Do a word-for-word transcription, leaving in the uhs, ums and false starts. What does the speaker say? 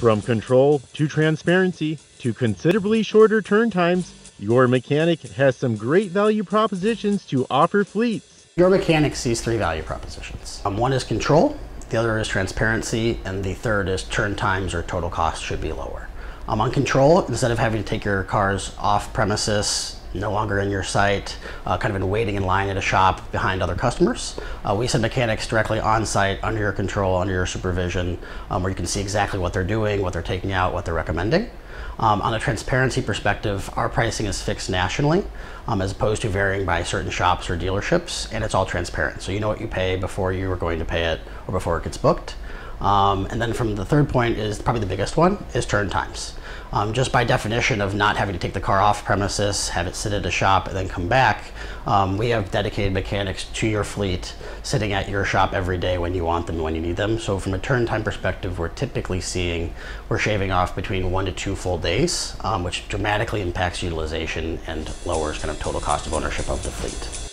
From control to transparency to considerably shorter turn times, YourMechanic has some great value propositions to offer fleets. YourMechanic sees three value propositions. Um, one is control, the other is transparency, and the third is turn times or total cost should be lower. Um, on control, instead of having to take your cars off premises, no longer in your site, uh, kind of in waiting in line at a shop behind other customers. Uh, we send mechanics directly on site, under your control, under your supervision, um, where you can see exactly what they're doing, what they're taking out, what they're recommending. Um, on a transparency perspective, our pricing is fixed nationally, um, as opposed to varying by certain shops or dealerships, and it's all transparent. So you know what you pay before you are going to pay it or before it gets booked. Um, and then from the third point is probably the biggest one, is turn times. Um, just by definition of not having to take the car off premises, have it sit at a shop, and then come back, um, we have dedicated mechanics to your fleet sitting at your shop every day when you want them and when you need them. So from a turn time perspective, we're typically seeing, we're shaving off between one to two full days, um, which dramatically impacts utilization and lowers kind of total cost of ownership of the fleet.